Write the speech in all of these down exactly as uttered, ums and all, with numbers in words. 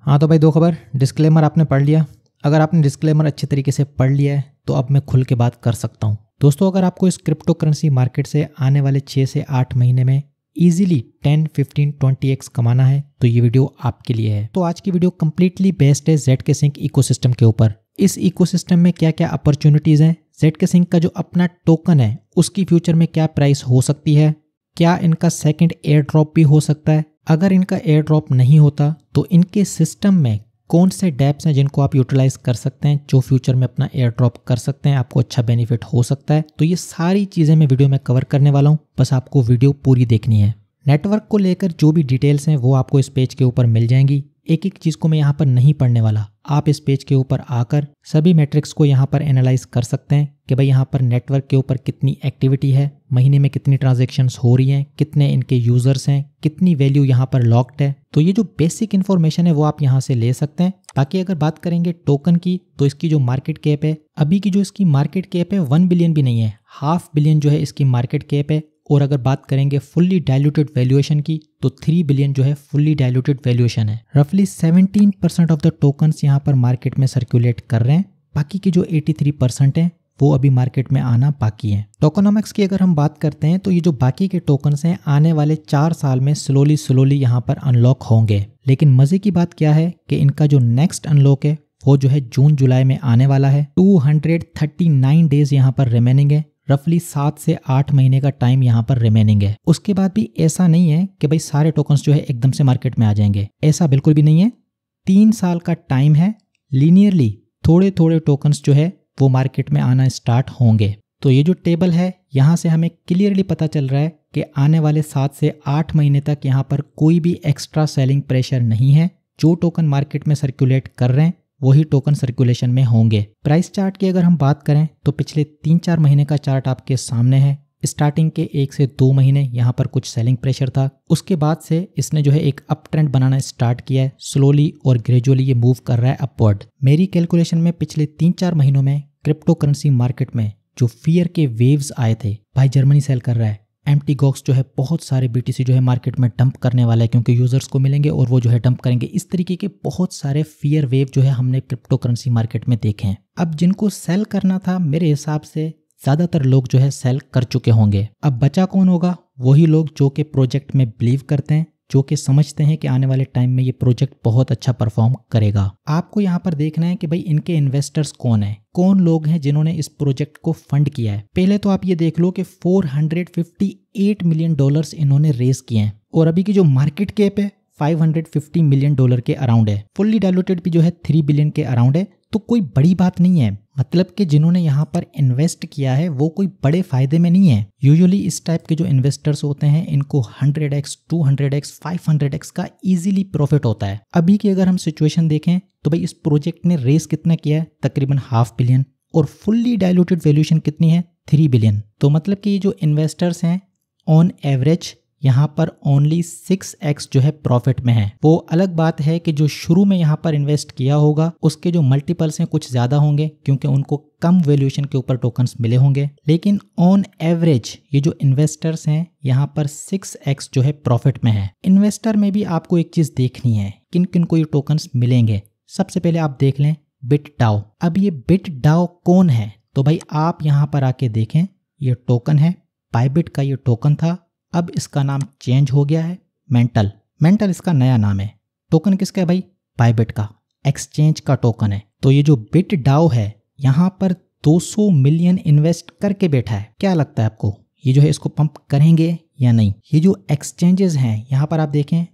हाँ तो भाई दो खबर, डिस्क्लेमर आपने पढ़ लिया। अगर आपने डिस्क्लेमर अच्छे तरीके से पढ़ लिया है तो अब मैं खुल के बात कर सकता हूँ। दोस्तों, अगर आपको इस क्रिप्टो करेंसी मार्केट से आने वाले छः से आठ महीने में easily ten, fifteen, twenty X कमाना है तो ये वीडियो आपके लिए है। तो आज की वीडियो कम्प्लीटली बेस्ड है zkSync इकोसिस्टम के ऊपर। इस इकोसिस्टम में क्या क्या अपॉर्चुनिटीज़ हैं, zkSync का जो अपना टोकन है उसकी फ्यूचर में क्या प्राइस हो सकती है, क्या इनका सेकेंड एयर ड्रॉप भी हो सकता है, अगर इनका एयर ड्रॉप नहीं होता तो इनके सिस्टम में कौन से डैप्स हैं जिनको आप यूटिलाइज कर सकते हैं, जो फ्यूचर में अपना एयर ड्रॉप कर सकते हैं, आपको अच्छा बेनिफिट हो सकता है। तो ये सारी चीज़ें मैं वीडियो में कवर करने वाला हूँ, बस आपको वीडियो पूरी देखनी है। नेटवर्क को लेकर जो भी डिटेल्स हैं वो आपको इस पेज के ऊपर मिल जाएंगी। एक एक चीज़ को मैं यहाँ पर नहीं पढ़ने वाला, आप इस पेज के ऊपर आकर सभी मैट्रिक्स को यहाँ पर एनालाइज कर सकते हैं कि भाई यहाँ पर नेटवर्क के ऊपर कितनी एक्टिविटी है, महीने में कितनी ट्रांजेक्शन्स हो रही हैं, कितने इनके यूज़र्स हैं, कितनी वैल्यू यहाँ पर लॉक्ड है। तो ये जो बेसिक इन्फॉर्मेशन है वो आप यहाँ से ले सकते हैं। बाकी अगर बात करेंगे टोकन की तो इसकी जो मार्केट कैप है, अभी की जो इसकी मार्केट कैप है वन बिलियन भी नहीं है, हाफ बिलियन जो है इसकी मार्केट कैप है। और अगर बात करेंगे फुल्ली डायलूटेड वैल्यूएशन की तो थ्री बिलियन जो है फुल्ली डायलूटेड वैल्यूएशन है। रफली seventeen percent of the tokens यहाँ पर मार्केट में सर्कुलेट कर रहे हैं, बाकी के जो एटी थ्री परसेंट हैं वो अभी मार्केट में आना बाकी है। टोकनोमिक्स की अगर हम बात करते हैं तो ये जो बाकी के टोकन्स हैं आने वाले चार साल में स्लोली स्लोली यहाँ पर अनलॉक होंगे। लेकिन मजे की बात क्या है कि इनका जो नेक्स्ट अनलॉक है वो जो है जून जुलाई में आने वाला है। Two hundred thirty nine days यहाँ पर रिमेनिंग है, रफली सात से आठ महीने का टाइम यहाँ पर रिमेनिंग है। उसके बाद भी ऐसा नहीं है कि भाई सारे टोकन्स जो है एकदम से मार्केट में आ जाएंगे, ऐसा बिल्कुल भी नहीं है। तीन साल का टाइम है, लीनियरली थोड़े थोड़े टोकन्स जो है वो मार्केट में आना स्टार्ट होंगे। तो ये जो टेबल है यहाँ से हमें क्लियरली पता चल रहा है कि आने वाले सात से आठ महीने तक यहाँ पर कोई भी एक्स्ट्रा सेलिंग प्रेशर नहीं है। जो टोकन मार्केट में सर्कुलेट कर रहे हैं वही टोकन सर्कुलेशन में होंगे। प्राइस चार्ट की अगर हम बात करें तो पिछले तीन चार महीने का चार्ट आपके सामने है। स्टार्टिंग के एक से दो महीने यहाँ पर कुछ सेलिंग प्रेशर था, उसके बाद से इसने जो है एक अप ट्रेंड बनाना स्टार्ट किया है। स्लोली और ग्रेजुअली ये मूव कर रहा है अपवर्ड। मेरी कैलकुलेशन में पिछले तीन चार महीनों में क्रिप्टो करेंसी मार्केट में जो फियर के वेव्स आए थे, भाई जर्मनी सेल कर रहा है, एम्प्टी गॉक्स जो है बहुत सारे बीटीसी जो है मार्केट में डंप करने वाला है क्योंकि यूजर्स को मिलेंगे और वो जो है डंप करेंगे। इस तरीके के बहुत सारे फियर वेव जो है हमने क्रिप्टो करेंसी मार्केट में देखे हैं। अब जिनको सेल करना था मेरे हिसाब से ज्यादातर लोग जो है सेल कर चुके होंगे। अब बचा कौन होगा, वही लोग जो कि प्रोजेक्ट में बिलीव करते हैं, जो कि समझते हैं कि आने वाले टाइम में ये प्रोजेक्ट बहुत अच्छा परफॉर्म करेगा। आपको यहाँ पर देखना है कि भाई इनके इन्वेस्टर्स कौन है, कौन लोग हैं जिन्होंने इस प्रोजेक्ट को फंड किया है। पहले तो आप ये देख लो कि four hundred fifty eight million dollars इन्होंने रेज किए हैं और अभी की जो मार्केट कैप है five hundred fifty million dollar के अराउंड है। फुल्ली डायलूटेड भी जो है थ्री बिलियन के अराउंड है। तो कोई बड़ी बात नहीं है, मतलब कि जिन्होंने यहाँ पर इन्वेस्ट किया है वो कोई बड़े फायदे में नहीं है। यूजुअली इस टाइप के जो इन्वेस्टर्स होते हैं इनको hundred X, two hundred X, five hundred X का इजीली प्रॉफिट होता है। अभी की अगर हम सिचुएशन देखें तो भाई इस प्रोजेक्ट ने रेस कितना किया है, तकरीबन हाफ बिलियन, और फुल्ली डायलूटेड वैल्यूएशन कितनी है, थ्री बिलियन। तो मतलब कि ये जो इन्वेस्टर्स हैं ऑन एवरेज यहाँ पर ओनली सिक्स एक्स जो है प्रॉफिट में है। वो अलग बात है कि जो शुरू में यहाँ पर इन्वेस्ट किया होगा उसके जो मल्टीपल्स हैं कुछ ज्यादा होंगे क्योंकि उनको कम वैल्यूएशन के ऊपर टोकन्स मिले होंगे। लेकिन ऑन एवरेज ये जो इन्वेस्टर्स हैं यहाँ पर सिक्स एक्स जो है प्रॉफिट में है। इन्वेस्टर में भी आपको एक चीज देखनी है, किन किन को ये टोकन्स मिलेंगे। सबसे पहले आप देख लें बिटडाओ। अब ये बिटडाओ कौन है तो भाई आप यहाँ पर आके देखें, ये टोकन है, बायबिट का ये टोकन था, अब इसका नाम चेंज हो गया है मेंटल। मेंटल इसका नया नाम है। टोकन किसका है भाई, बायबिट का, एक्सचेंज का टोकन है। तो ये जो बिटडाओ है यहाँ पर दो सौ मिलियन इन्वेस्ट करके बैठा है। क्या लगता है आपको, ये जो है इसको पंप करेंगे या नहीं? ये जो एक्सचेंजेस हैं यहाँ पर आप देखें,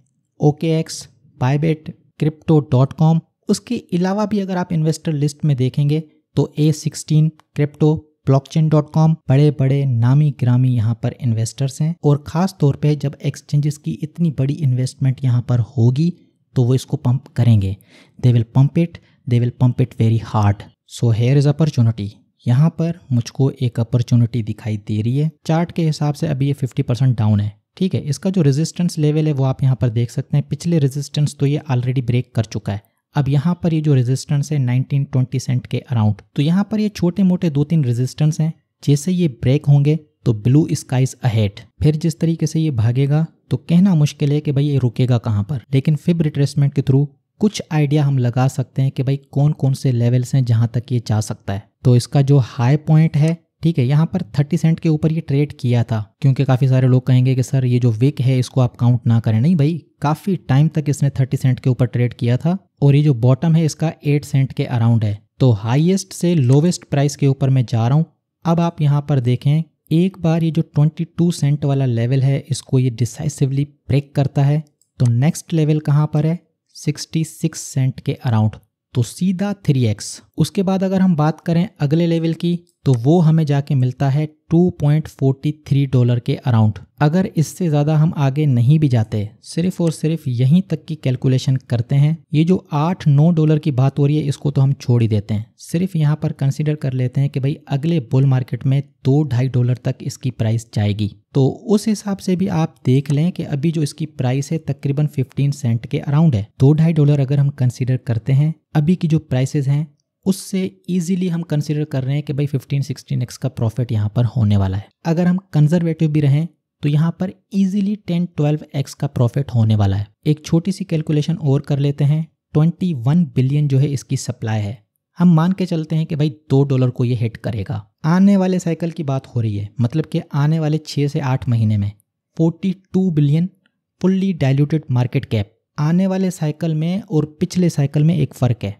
OKX, Bybit, crypto dot com, उसके अलावा भी अगर आप इन्वेस्टर लिस्ट में देखेंगे तो A sixteen crypto, blockchain dot com, बड़े बड़े नामी ग्रामी यहाँ पर इन्वेस्टर्स हैं। और ख़ास तौर पे जब एक्सचेंजेस की इतनी बड़ी इन्वेस्टमेंट यहाँ पर होगी तो वो इसको पंप करेंगे। They will pump it, they will pump it very hard. So here is opportunity. यहाँ पर मुझको एक अपॉर्चुनिटी दिखाई दे रही है। चार्ट के हिसाब से अभी ये फिफ्टी परसेंट डाउन है, ठीक है। इसका जो रेजिस्टेंस लेवल है वो आप यहाँ पर देख सकते हैं। पिछले रेजिस्टेंस तो ये ऑलरेडी ब्रेक कर चुका है। अब यहाँ पर ये जो रेजिस्टेंस है नाइनटीन ट्वेंटी सेंट के अराउंड, तो यहाँ पर ये छोटे मोटे दो तीन रेजिस्टेंस हैं। जैसे ये ब्रेक होंगे तो ब्लू स्काइज अहेड। फिर जिस तरीके से ये भागेगा तो कहना मुश्किल है कि भाई ये रुकेगा कहाँ पर, लेकिन फिब रिट्रेसमेंट के थ्रू कुछ आइडिया हम लगा सकते हैं कि भाई कौन कौन से लेवल्स हैं जहां तक ये जा सकता है। तो इसका जो हाई पॉइंट है, ठीक है, यहाँ पर तीस सेंट के ऊपर ये ट्रेड किया था, क्योंकि काफ़ी सारे लोग कहेंगे कि सर ये जो विक है इसको आप काउंट ना करें। नहीं भाई, काफ़ी टाइम तक इसने तीस सेंट के ऊपर ट्रेड किया था और ये जो बॉटम है इसका आठ सेंट के अराउंड है। तो हाईएस्ट से लोवेस्ट प्राइस के ऊपर मैं जा रहा हूँ। अब आप यहाँ पर देखें, एक बार ये जो बाईस सेंट वाला लेवल है इसको ये डिसाइसिवली ब्रेक करता है तो नेक्स्ट लेवल कहाँ पर है, छियासठ सेंट के अराउंड, तो सीधा थ्री एक्स। उसके बाद अगर हम बात करें अगले लेवल की, तो वो हमें जाके मिलता है दो पॉइंट चार तीन डॉलर के अराउंड। अगर इससे ज़्यादा हम आगे नहीं भी जाते, सिर्फ और सिर्फ यहीं तक की कैलकुलेशन करते हैं, ये जो आठ नौ डॉलर की बात हो रही है इसको तो हम छोड़ ही देते हैं। सिर्फ यहाँ पर कंसिडर कर लेते हैं कि भाई अगले बुल मार्केट में दो ढाई डॉलर तक इसकी प्राइस जाएगी। तो उस हिसाब से भी आप देख लें कि अभी जो इसकी प्राइस है तकरीबन पंद्रह सेंट के अराउंड है। दो ढाई डॉलर अगर हम कंसिडर करते हैं अभी की जो प्राइसेज हैं उससे इजीली हम कंसिडर कर रहे हैं कि भाई पंद्रह सोलह एक्स का प्रॉफिट यहाँ पर होने वाला है। अगर हम कंजर्वेटिव भी रहें तो यहाँ पर इजीली दस बारह एक्स का प्रॉफिट होने वाला है। एक छोटी सी कैलकुलेशन और कर लेते हैं, इक्कीस बिलियन जो है इसकी सप्लाई है, हम मान के चलते हैं कि भाई दो डॉलर को ये हिट करेगा। आने वाले साइकिल की बात हो रही है, मतलब कि आने वाले छः से आठ महीने में बयालीस billion fully diluted market cap. आने वाले साइकिल में और पिछले साइकिल में एक फ़र्क है,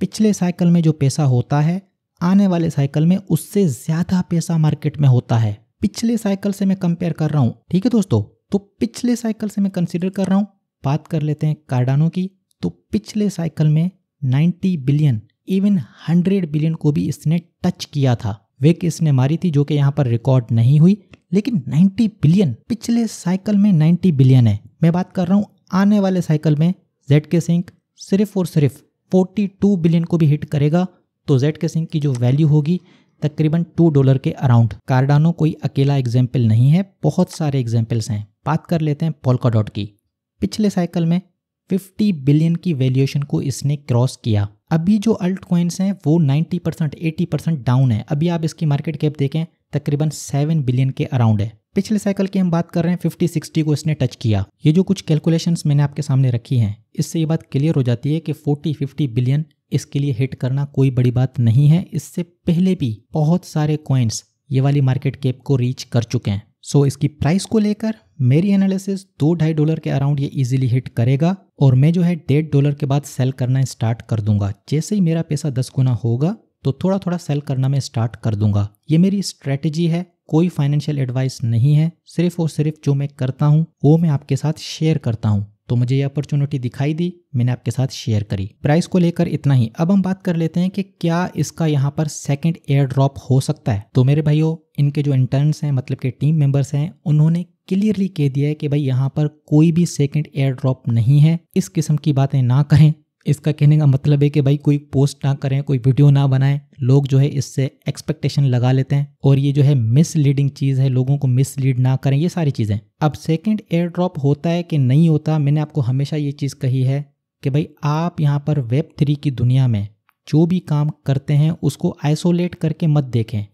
पिछले साइकिल में जो पैसा होता है आने वाले साइकिल में उससे ज़्यादा पैसा मार्केट में होता है। पिछले साइकिल से मैं कंपेयर कर रहा हूँ, ठीक है दोस्तों, तो पिछले साइकिल से मैं कंसिडर कर रहा हूँ। बात कर लेते हैं कार्डानो की, तो पिछले साइकिल में नब्बे बिलियन इवन सौ बिलियन को भी इसने टच किया था। विक इसने मारी थी जो कि यहाँ पर रिकॉर्ड नहीं हुई, लेकिन नब्बे बिलियन पिछले साइकिल में नब्बे बिलियन है। मैं बात कर रहा हूँ आने वाले साइकिल में zkSync सिर्फ और सिर्फ बयालीस बिलियन को भी हिट करेगा, तो zkSync की जो वैल्यू होगी तकरीबन दो डॉलर के अराउंड। कार्डानो कोई अकेला एग्जाम्पल नहीं है, बहुत सारे एग्जाम्पल्स हैं। बात कर लेते हैं पोल्काडॉट की, पिछले साइकिल में पचास बिलियन की वैल्यूएशन को इसने क्रॉस किया। अभी जो अल्ट कॉइन्स हैं वो नब्बे परसेंट अस्सी परसेंट डाउन है। अभी आप इसकी मार्केट कैप देखें तकरीबन सात बिलियन के अराउंड है। पिछले साइकिल की हम बात कर रहे हैं, पचास साठ को इसने टच किया। ये जो कुछ कैलकुलेशंस मैंने आपके सामने रखी हैं इससे ये बात क्लियर हो जाती है कि चालीस पचास बिलियन इसके लिए हिट करना कोई बड़ी बात नहीं है। इससे पहले भी बहुत सारे कॉइन्स ये वाली मार्केट कैप को रीच कर चुके हैं। सो इसकी प्राइस को लेकर मेरी एनालिसिस दो ढाई डॉलर के अराउंड ये इजीली हिट करेगा और मैं जो है डेढ़ डॉलर के बाद सेल करना स्टार्ट कर दूंगा। जैसे ही मेरा पैसा दस गुना होगा तो थोड़ा थोड़ा सेल करना मैं स्टार्ट कर दूंगा। ये मेरी स्ट्रेटेजी है, कोई फाइनेंशियल एडवाइस नहीं है, सिर्फ और सिर्फ जो मैं करता हूँ वो मैं आपके साथ शेयर करता हूँ। तो मुझे ये अपॉर्चुनिटी दिखाई दी, मैंने आपके साथ शेयर करी। प्राइस को लेकर इतना ही। अब हम बात कर लेते हैं कि क्या इसका यहाँ पर सेकंड एयर ड्रॉप हो सकता है। तो मेरे भाइयों, इनके जो इंटर्न्स हैं, मतलब के टीम मेंबर्स हैं, उन्होंने क्लियरली कह दिया है कि भाई यहाँ पर कोई भी सेकंड एयर ड्रॉप नहीं है, इस किस्म की बातें ना करें। इसका कहने का मतलब है कि भाई कोई पोस्ट ना करें, कोई वीडियो ना बनाएं। लोग जो है इससे एक्सपेक्टेशन लगा लेते हैं और ये जो है मिसलीडिंग चीज़ है, लोगों को मिसलीड ना करें, ये सारी चीज़ें। अब सेकंड एयर ड्रॉप होता है कि नहीं होता, मैंने आपको हमेशा ये चीज़ कही है कि भाई आप यहाँ पर वेब थ्री की दुनिया में जो भी काम करते हैं उसको आइसोलेट करके मत देखें।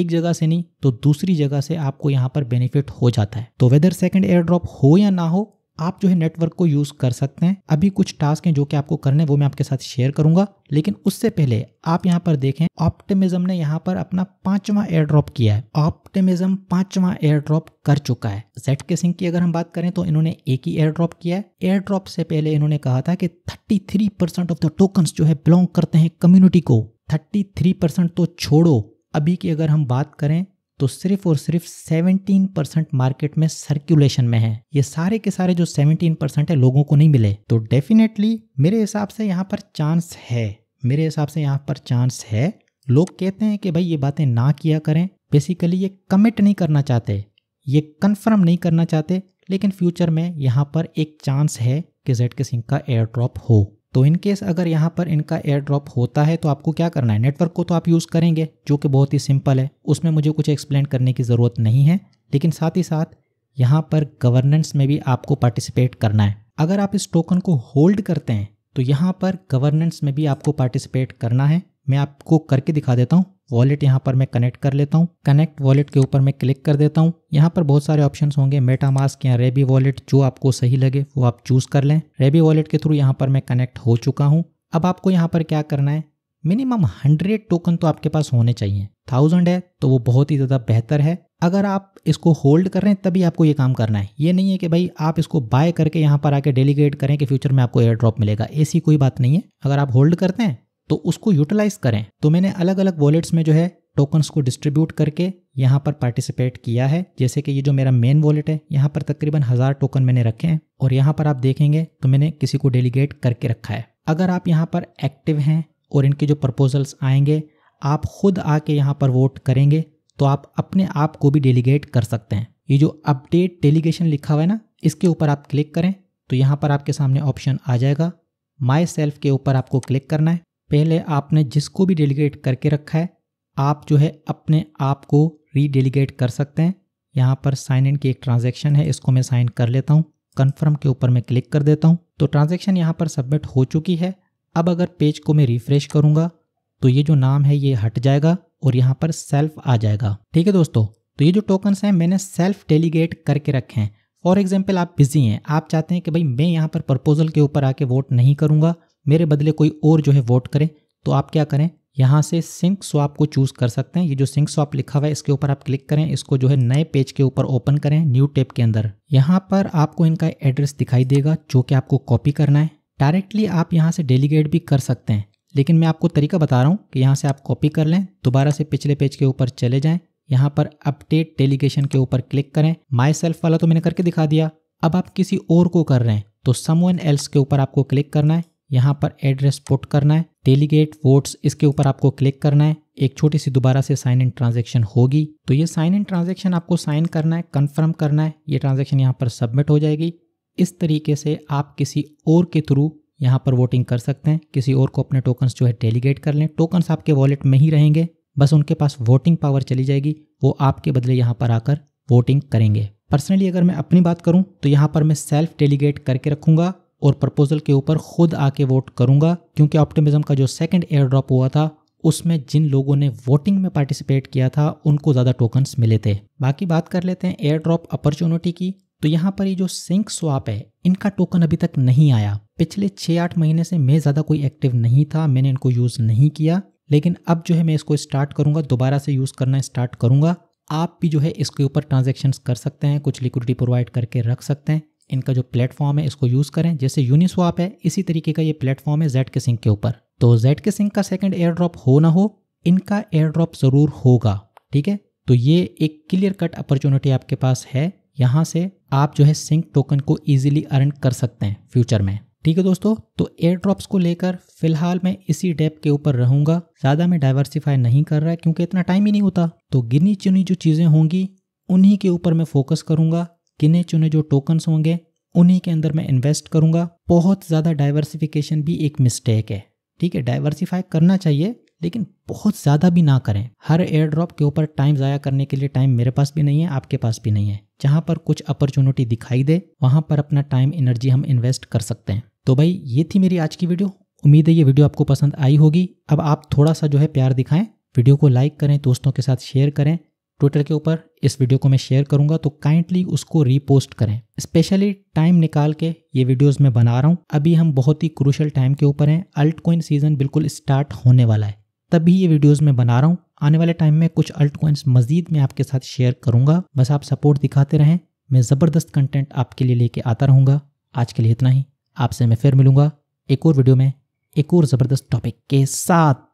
एक जगह से नहीं तो दूसरी जगह से आपको यहाँ पर बेनिफिट हो जाता है। तो वेदर सेकंड एयर ड्रॉप हो या ना हो, आप जो है नेटवर्क को यूज़ कर सकते हैं। अभी कुछ टास्क हैं जो कि आपको करने हैं, वो मैं आपके साथ शेयर करूंगा, लेकिन उससे पहले आप यहाँ पर देखें, ऑप्टिमिज्म ने यहाँ पर अपना पांचवा एयर ड्रॉप किया है। ऑप्टिमिज्म पांचवा एयर ड्रॉप कर चुका है। zkSync की अगर हम बात करें तो इन्होंने एक ही एयर ड्रॉप किया है। एयर ड्रॉप से पहले इन्होंने कहा था कि thirty three percent of the tokens जो है बिलोंग करते हैं कम्युनिटी को। थर्टी थ्री परसेंट तो छोड़ो, अभी की अगर हम बात करें तो सिर्फ और सिर्फ सत्रह परसेंट मार्केट में सर्कुलेशन में है। ये सारे के सारे जो सत्रह परसेंट है लोगों को नहीं मिले। तो डेफिनेटली मेरे हिसाब से यहाँ पर चांस है, मेरे हिसाब से यहाँ पर चांस है। लोग कहते हैं कि भाई ये बातें ना किया करें, बेसिकली ये कमिट नहीं करना चाहते, ये कंफर्म नहीं करना चाहते, लेकिन फ्यूचर में यहाँ पर एक चांस है कि zkSync का एयर ड्रॉप हो। तो इनकेस अगर यहाँ पर इनका एयर ड्रॉप होता है तो आपको क्या करना है, नेटवर्क को तो आप यूज़ करेंगे जो कि बहुत ही सिंपल है, उसमें मुझे कुछ एक्सप्लेन करने की ज़रूरत नहीं है, लेकिन साथ ही साथ यहाँ पर गवर्नेंस में भी आपको पार्टिसिपेट करना है। अगर आप इस टोकन को होल्ड करते हैं तो यहाँ पर गवर्नेंस में भी आपको पार्टिसिपेट करना है। मैं आपको करके दिखा देता हूँ। वॉलेट यहाँ पर मैं कनेक्ट कर लेता हूँ, कनेक्ट वॉलेट के ऊपर मैं क्लिक कर देता हूँ। यहाँ पर बहुत सारे ऑप्शंस होंगे, मेटामास्क या रैबी वॉलेट, जो आपको सही लगे वो आप चूज कर लें। रैबी वॉलेट के थ्रू यहाँ पर मैं कनेक्ट हो चुका हूँ। अब आपको यहाँ पर क्या करना है, मिनिमम हंड्रेड टोकन तो आपके पास होने चाहिए। थाउजेंड है तो वो बहुत ही ज़्यादा बेहतर है। अगर आप इसको होल्ड कर रहे हैं तभी आपको ये काम करना है। ये नहीं है कि भाई आप इसको बाय करके यहाँ पर आके डेलीगेट करें कि फ्यूचर में आपको एयर ड्रॉप मिलेगा, ऐसी कोई बात नहीं है। अगर आप होल्ड करते हैं तो उसको यूटिलाइज करें। तो मैंने अलग अलग वॉलेट्स में जो है टोकन्स को डिस्ट्रीब्यूट करके यहाँ पर पार्टिसिपेट किया है। जैसे कि ये जो मेरा मेन वॉलेट है, यहाँ पर तकरीबन हज़ार टोकन मैंने रखे हैं और यहाँ पर आप देखेंगे तो मैंने किसी को डेलीगेट करके रखा है। अगर आप यहाँ पर एक्टिव हैं और इनके जो प्रपोजल्स आएंगे आप खुद आके यहाँ पर वोट करेंगे तो आप अपने आप को भी डेलीगेट कर सकते हैं। ये जो अपडेट डेलीगेशन लिखा हुआ है ना, इसके ऊपर आप क्लिक करें तो यहाँ पर आपके सामने ऑप्शन आ जाएगा। माई सेल्फ के ऊपर आपको क्लिक करना है। पहले आपने जिसको भी डेलीगेट करके रखा है आप जो है अपने आप को रीडेलीगेट कर सकते हैं। यहाँ पर साइन इन की एक ट्रांजैक्शन है, इसको मैं साइन कर लेता हूँ। कन्फर्म के ऊपर मैं क्लिक कर देता हूँ। तो ट्रांजैक्शन यहाँ पर सबमिट हो चुकी है। अब अगर पेज को मैं रिफ्रेश करूँगा तो ये जो नाम है ये हट जाएगा और यहाँ पर सेल्फ आ जाएगा। ठीक है दोस्तों, तो ये जो टोकन्स हैं मैंने सेल्फ डेलीगेट करके रखे हैं। फॉर एग्जाम्पल आप बिजी हैं, आप चाहते हैं कि भाई मैं यहाँ पर प्रपोजल के ऊपर आके वोट नहीं करूँगा, मेरे बदले कोई और जो है वोट करे, तो आप क्या करें, यहाँ से सिंक स्वाप को चूज कर सकते हैं। ये जो सिंक स्वाप लिखा हुआ है इसके ऊपर आप क्लिक करें, इसको जो है नए पेज के ऊपर ओपन करें। न्यू टैब के अंदर यहाँ पर आपको इनका एड्रेस दिखाई देगा जो कि आपको कॉपी करना है। डायरेक्टली आप यहाँ से डेलीगेट भी कर सकते हैं, लेकिन मैं आपको तरीका बता रहा हूँ कि यहाँ से आप कॉपी कर लें। दोबारा से पिछले पेज के ऊपर चले जाएं, यहाँ पर अपडेट डेलीगेशन के ऊपर क्लिक करें। माई सेल्फ वाला तो मैंने करके दिखा दिया। अब आप किसी और को कर रहे हैं तो समवन एल्स के ऊपर आपको क्लिक करना है। यहाँ पर एड्रेस पुट करना है, डेलीगेट वोट्स इसके ऊपर आपको क्लिक करना है। एक छोटी सी दोबारा से साइन इन ट्रांजैक्शन होगी, तो ये साइन इन ट्रांजैक्शन आपको साइन करना है, कंफर्म करना है। ये ट्रांजैक्शन यहाँ पर सबमिट हो जाएगी। इस तरीके से आप किसी और के थ्रू यहाँ पर वोटिंग कर सकते हैं, किसी और को अपने टोकन्स जो है डेलीगेट कर लें। टोकन्स आपके वॉलेट में ही रहेंगे, बस उनके पास वोटिंग पावर चली जाएगी, वो आपके बदले यहाँ पर आकर वोटिंग करेंगे। पर्सनली अगर मैं अपनी बात करूँ तो यहाँ पर मैं सेल्फ डेलीगेट करके रखूँगा और प्रपोजल के ऊपर खुद आके वोट करूँगा, क्योंकि ऑप्टिमिज्म का जो सेकंड एयर ड्रॉप हुआ था उसमें जिन लोगों ने वोटिंग में पार्टिसिपेट किया था उनको ज़्यादा टोकन्स मिले थे। बाकी बात कर लेते हैं एयर ड्रॉप अपॉर्चुनिटी की। तो यहाँ पर ये जो सिंक स्वाप है इनका टोकन अभी तक नहीं आया। पिछले छः आठ महीने से मैं ज़्यादा कोई एक्टिव नहीं था, मैंने इनको यूज़ नहीं किया, लेकिन अब जो है मैं इसको स्टार्ट करूँगा, दोबारा से यूज़ करना स्टार्ट करूँगा। आप भी जो है इसके ऊपर ट्रांजेक्शन्स कर सकते हैं, कुछ लिक्विडिटी प्रोवाइड करके रख सकते हैं। इनका जो प्लेटफॉर्म है इसको यूज़ करें। जैसे यूनिस्वाप है इसी तरीके का ये प्लेटफॉर्म है zkSync के ऊपर। तो zkSync का सेकंड एयर ड्रॉप हो ना हो, इनका एयर ड्रॉप ज़रूर होगा। ठीक है, तो ये एक क्लियर कट अपॉर्चुनिटी आपके पास है, यहाँ से आप जो है सिंक टोकन को ईजिली अर्न कर सकते हैं फ्यूचर में। ठीक है दोस्तों, तो एयर ड्रॉप्स को लेकर फिलहाल मैं इसी डेप के ऊपर रहूँगा, ज़्यादा मैं डाइवर्सिफाई नहीं कर रहा है क्योंकि इतना टाइम ही नहीं होता। तो गिनी चुनी जो चीज़ें होंगी उन्हीं के ऊपर मैं फोकस करूँगा, गिने चुने जो टोकन्स होंगे उन्हीं के अंदर मैं इन्वेस्ट करूँगा। बहुत ज़्यादा डाइवर्सिफिकेशन भी एक मिस्टेक है। ठीक है, डाइवर्सिफाई करना चाहिए लेकिन बहुत ज़्यादा भी ना करें। हर एयर ड्रॉप के ऊपर टाइम ज़ाया करने के लिए टाइम मेरे पास भी नहीं है, आपके पास भी नहीं है। जहाँ पर कुछ अपॉर्चुनिटी दिखाई दे वहाँ पर अपना टाइम एनर्जी हम इन्वेस्ट कर सकते हैं। तो भाई ये थी मेरी आज की वीडियो, उम्मीद है ये वीडियो आपको पसंद आई होगी। अब आप थोड़ा सा जो है प्यार दिखाएं, वीडियो को लाइक करें, दोस्तों के साथ शेयर करें। ट्विटर के ऊपर इस वीडियो को मैं शेयर करूंगा तो काइंडली उसको रीपोस्ट करें। स्पेशली टाइम निकाल के ये वीडियोस मैं बना रहा हूं, अभी हम बहुत ही क्रूशल टाइम के ऊपर हैं। अल्ट कॉइन सीजन बिल्कुल स्टार्ट होने वाला है, तभी ये वीडियोस मैं बना रहा हूं। आने वाले टाइम में कुछ अल्ट कॉइन्स मजीद मैं आपके साथ शेयर करूंगा, बस आप सपोर्ट दिखाते रहें, मैं ज़बरदस्त कंटेंट आपके लिए लेके आता रहूँगा। आज के लिए इतना ही, आपसे मैं फिर मिलूंगा एक और वीडियो में एक और ज़बरदस्त टॉपिक के साथ।